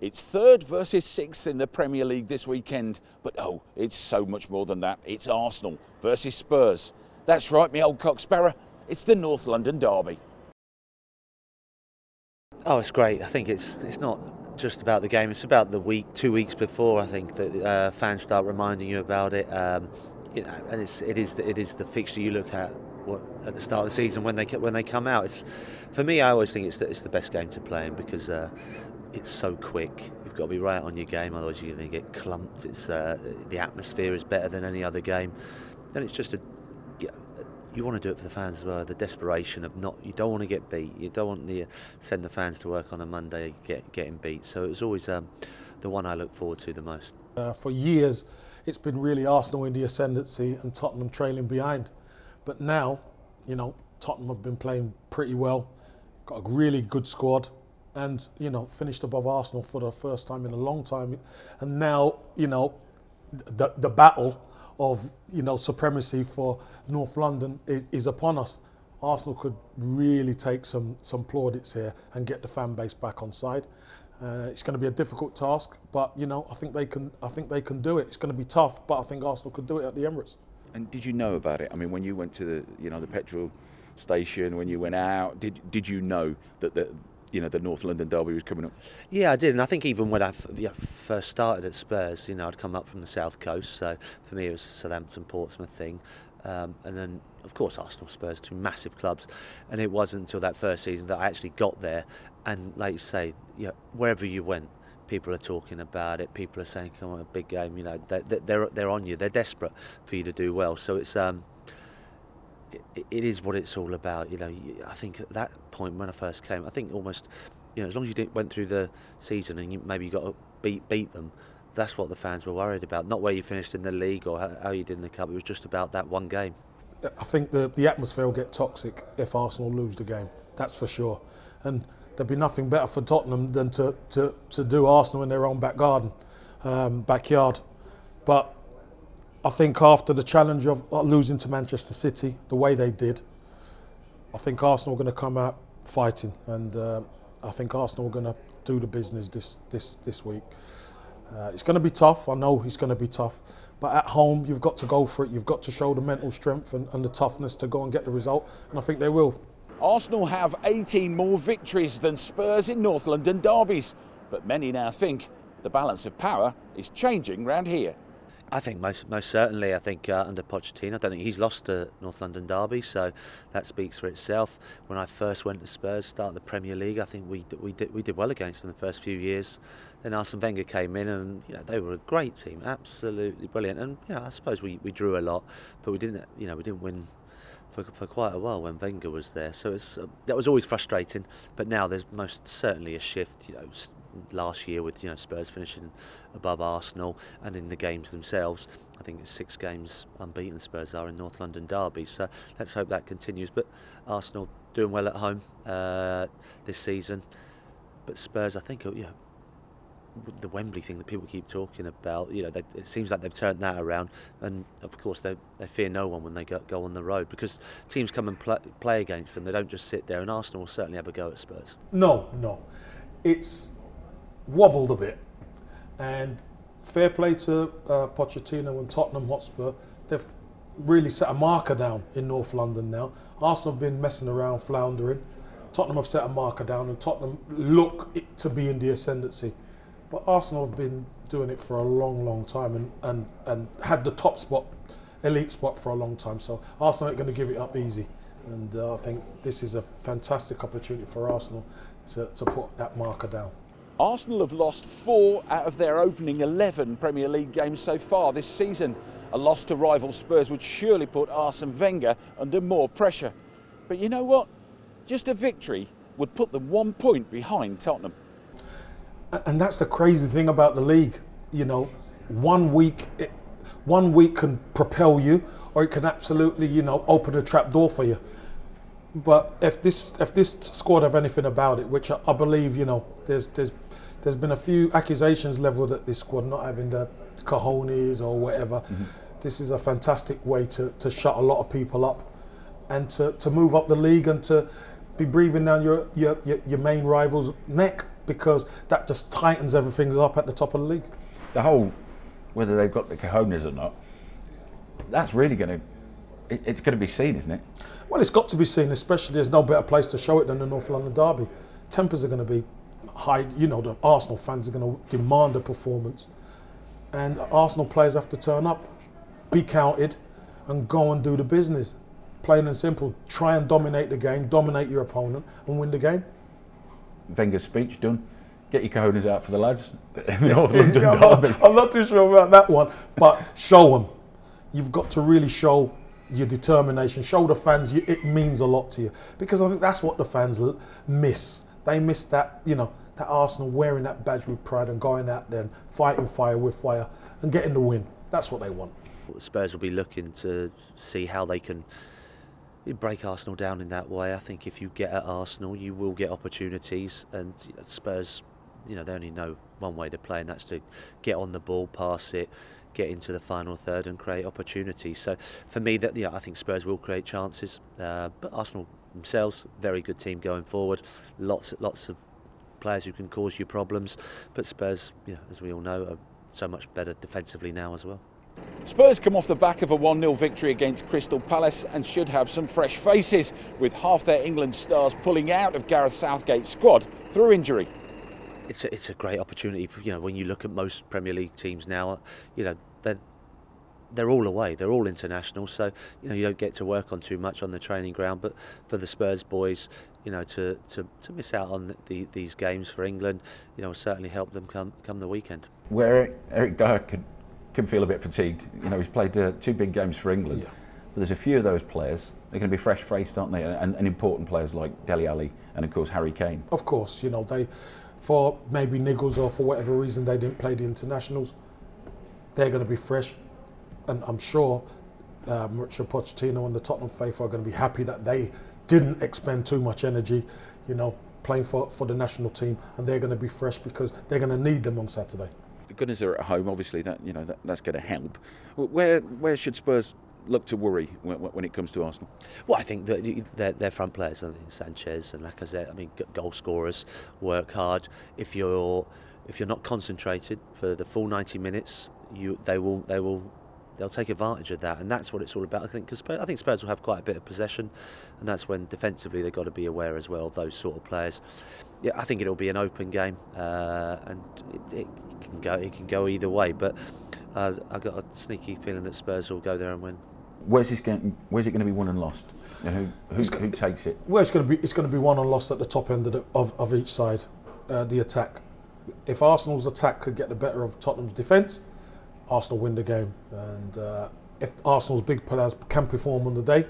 It's third versus sixth in the Premier League this weekend, but oh, it's so much more than that. It's Arsenal versus Spurs. That's right, me old Cox-Barrer, it's the North London Derby. Oh, it's great. I think it's not just about the game, it's about the week, 2 weeks before, I think, that fans start reminding you about it. You know, and it is the fixture you look at at the start of the season when they come out. It's, for me, I always think it's the best game to play in because it's so quick. You've got to be right on your game, otherwise you're going to get clumped. It's the atmosphere is better than any other game, and it's just you want to do it for the fans as well. The desperation of you don't want to get beat. You don't want to send the fans to work on a Monday getting beat. So it was always the one I look forward to the most. For years, it's been really Arsenal in the ascendancy and Tottenham trailing behind. But now, you know, Tottenham have been playing pretty well, got a really good squad, and you know, finished above Arsenal for the first time in a long time. And now, you know, the battle of, you know, supremacy for North London is upon us. Arsenal could really take some plaudits here and get the fan base back on side. It's going to be a difficult task, but you know, I think they can do it. It's going to be tough, but I think Arsenal could do it at the Emirates. And did you know about it? I mean, when you went to the petrol station, when you went out, did you know that the North London Derby was coming up? Yeah, I did, and I think even when I first started at Spurs, you know, I'd come up from the south coast, so for me it was a Southampton, Portsmouth thing, and then of course Arsenal, Spurs, two massive clubs, and it wasn't until that first season that I actually got there, and like you say, you know, wherever you went, people are talking about it, people are saying, come on, a big game, you know, they're on you, they're desperate for you to do well, so it's... It is what it's all about, you know. I think at that point when I first came, I think almost, you know, as long as you went through the season and maybe you got to beat them, that's what the fans were worried about. Not where you finished in the league or how you did in the cup. It was just about that one game. I think the atmosphere will get toxic if Arsenal lose the game. That's for sure. And there'd be nothing better for Tottenham than to do Arsenal in their own backyard. But I think after the challenge of losing to Manchester City, the way they did, I think Arsenal are going to come out fighting, and I think Arsenal are going to do the business this week. It's going to be tough, I know it's going to be tough, but at home you've got to go for it, you've got to show the mental strength and the toughness to go and get the result, and I think they will. Arsenal have 18 more victories than Spurs in North London derbies, but many now think the balance of power is changing round here. I think most certainly. I think under Pochettino, I don't think he's lost a North London derby, so that speaks for itself. When I first went to Spurs, start the Premier League, I think we did well against them the first few years. Then Arsene Wenger came in, and you know, they were a great team, absolutely brilliant. And you know, I suppose we drew a lot, but we didn't win for quite a while when Wenger was there. So it's that was always frustrating. But now there's most certainly a shift. You know, last year with, you know, Spurs finishing above Arsenal, and in the games themselves, I think it's 6 games unbeaten Spurs are in North London derby, so let's hope that continues. But Arsenal doing well at home this season, but Spurs, I think, you know, the Wembley thing that people keep talking about, you know, it seems like they've turned that around, and of course they fear no one when they go on the road, because teams come and play against them, they don't just sit there, and Arsenal will certainly have a go at Spurs. No, it's wobbled a bit, and fair play to Pochettino and Tottenham Hotspur, they've really set a marker down in North London now. Arsenal have been messing around, floundering, Tottenham have set a marker down, and Tottenham look to be in the ascendancy, but Arsenal have been doing it for a long time and had the top spot, elite spot for a long time, so Arsenal aren't going to give it up easy, and I think this is a fantastic opportunity for Arsenal to put that marker down. Arsenal have lost 4 out of their opening 11 Premier League games so far this season. A loss to rival Spurs would surely put Arsene Wenger under more pressure. But you know what? Just a victory would put them 1 point behind Tottenham. And that's the crazy thing about the league. You know, one week can propel you, or it can absolutely, you know, open a trap door for you. But if this squad have anything about it, which I believe, you know, there's been a few accusations levelled at this squad not having the cojones or whatever. Mm-hmm. This is a fantastic way to shut a lot of people up, and to move up the league and to be breathing down your main rival's neck. because that just tightens everything up at the top of the league. The whole, whether they've got the cojones or not, that's really going to, it's going to be seen, isn't it? Well, it's got to be seen, especially there's no better place to show it than the North London Derby. Tempers are going to be high, you know, the Arsenal fans are going to demand a performance. And Arsenal players have to turn up, be counted, and go and do the business. Plain and simple, try and dominate the game, dominate your opponent, and win the game. Wenger's speech done. Get your cojones out for the lads. North London Derby. I'm not too sure about that one, but show them. You've got to really show your determination. Show the fans it means a lot to you, because I think that's what the fans miss. They miss that, you know, that Arsenal wearing that badge with pride and going out there and fighting fire with fire and getting the win. That's what they want. Well, the Spurs will be looking to see how they can break Arsenal down in that way. I think if you get at Arsenal, you will get opportunities, and Spurs, you know, they only know one way to play, and that's to get on the ball, pass it, get into the final third and create opportunities. So for me, that, yeah, I think Spurs will create chances, but Arsenal themselves, very good team going forward, lots of players who can cause you problems, but Spurs, you know, as we all know, are so much better defensively now as well. Spurs come off the back of a 1-0 victory against Crystal Palace and should have some fresh faces, with half their England stars pulling out of Gareth Southgate's squad through injury. It's a great opportunity, you know, when you look at most Premier League teams now, you know, they're all away, they're all international, so you know, you don't get to work on too much on the training ground. But for the Spurs boys, you know, to miss out on these games for England, you know, will certainly help them come the weekend. Where Eric Dyer can feel a bit fatigued, you know, he's played 2 big games for England, yeah. But there's a few of those players, they're going to be fresh-faced, aren't they, and important players like Dele Alli and of course Harry Kane. Of course, you know, they, for maybe niggles or for whatever reason they didn't play the internationals, they're going to be fresh. And I'm sure Mauricio Pochettino and the Tottenham faithful are going to be happy that they didn't expend too much energy, you know, playing for the national team, and they're going to be fresh because they're going to need them on Saturday. The Gunners are at home, obviously, that, you know, that's going to help. Where should Spurs look to worry when it comes to Arsenal? Well, I think that their front players, I think Sanchez and Lacazette, I mean, goal scorers, work hard. If you're not concentrated for the full 90 minutes, they'll take advantage of that, and that's what it's all about, I think, because I think Spurs will have quite a bit of possession, and that's when defensively they've got to be aware as well of those sort of players. Yeah, I think it'll be an open game, and it can go either way, but I've got a sneaky feeling that Spurs will go there and win. Where's this game? Where's it going to be won and lost? You know, who takes it? Well, it's going to be won and lost at the top end of each side, the attack. If Arsenal's attack could get the better of Tottenham's defence, Arsenal win the game. And if Arsenal's big players can perform on the day,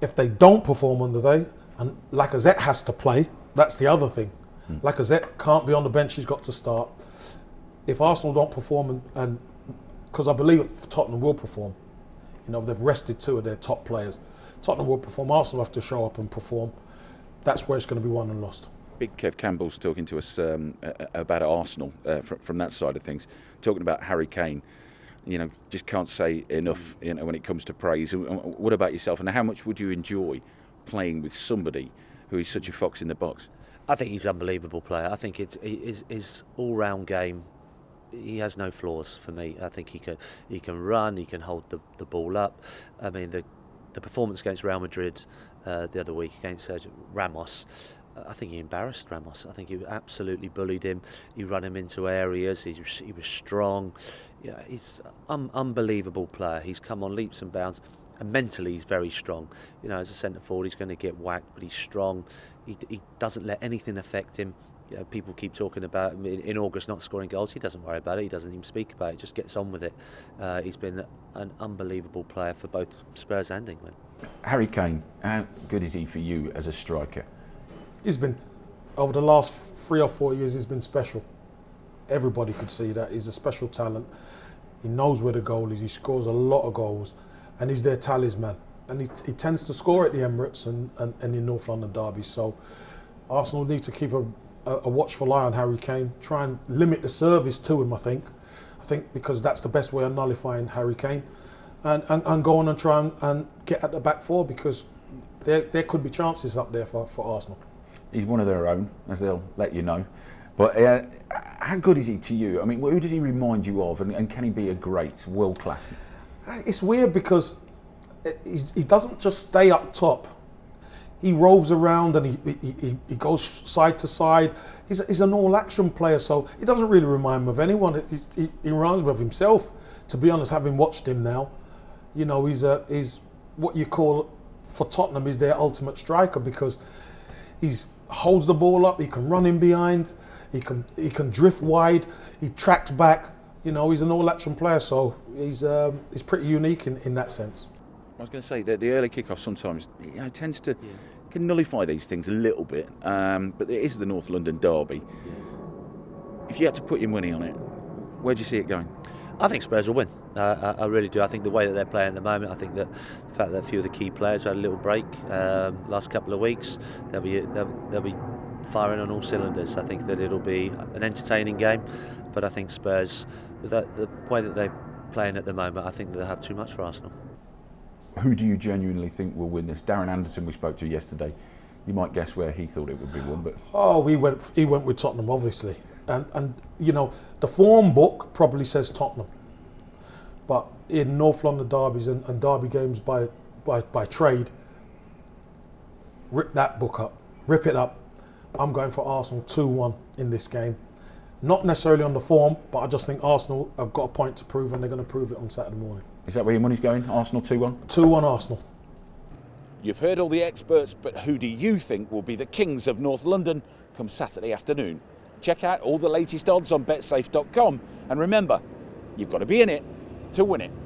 if they don't perform on the day, and Lacazette has to play, that's the other thing. Lacazette can't be on the bench, he's got to start. If Arsenal don't perform, and because I believe Tottenham will perform, you know, they've rested 2 of their top players. Tottenham will perform, Arsenal have to show up and perform. That's where it's going to be won and lost. Big Kev Campbell's talking to us about Arsenal from that side of things, talking about Harry Kane. You know, just can't say enough, you know, when it comes to praise. What about yourself, and how much would you enjoy playing with somebody who is such a fox in the box? I think he's an unbelievable player. I think his all-round game, he has no flaws for me. I think he can run, he can hold the ball up. I mean, the performance against Real Madrid the other week against Ramos, I think he embarrassed Ramos. I think he absolutely bullied him. He ran him into areas. He was strong. You know, he's an unbelievable player. He's come on leaps and bounds. And mentally, he's very strong. You know, as a centre forward, he's going to get whacked, but he's strong. He doesn't let anything affect him. You know, people keep talking about him in August not scoring goals. He doesn't worry about it. He doesn't even speak about it. Just gets on with it. He's been an unbelievable player for both Spurs and England. Harry Kane, how good is he for you as a striker? He's been, over the last 3 or 4 years, he's been special. Everybody could see that. He's a special talent. He knows where the goal is. He scores a lot of goals. And he's their talisman. And he tends to score at the Emirates and in North London Derby. So Arsenal need to keep a watchful eye on Harry Kane. Try and limit the service to him, I think. I think because that's the best way of nullifying Harry Kane. And go on and try and get at the back four, because there could be chances up there for Arsenal. He's one of their own, as they'll let you know. But how good is he to you? I mean, who does he remind you of, and can he be a great, world-class? It's weird because he doesn't just stay up top. He roves around and he goes side to side. He's an all-action player, so it doesn't really remind me of anyone. He reminds me of himself, to be honest, having watched him now. You know, he's what you call, for Tottenham, is their ultimate striker, because he holds the ball up, he can run in behind, he can drift wide, he tracks back. You know, he's an all-action player, so he's pretty unique in that sense. I was going to say that the early kickoff sometimes, you know, tends to can nullify these things a little bit, but it is the North London Derby. Yeah. If you had to put your money on it, where do you see it going? I think Spurs will win. I really do. I think the way that they're playing at the moment, I think that the fact that a few of the key players had a little break last couple of weeks, they'll be firing on all cylinders. I think that it'll be an entertaining game, but I think Spurs, with the way that they're playing at the moment, I think they'll have too much for Arsenal. Who do you genuinely think will win this? Darren Anderson, we spoke to yesterday. You might guess where he thought it would be won, but he went with Tottenham, obviously, and you know, the form book probably says Tottenham, but in North London derbies and derby games by trade, rip that book up, rip it up. I'm going for Arsenal 2-1 in this game. Not necessarily on the form, but I just think Arsenal have got a point to prove, and they're going to prove it on Saturday morning. Is that where your money's going? Arsenal 2-1? 2-1 Arsenal. You've heard all the experts, but who do you think will be the kings of North London come Saturday afternoon? Check out all the latest odds on Betsafe.com, and remember, you've got to be in it to win it.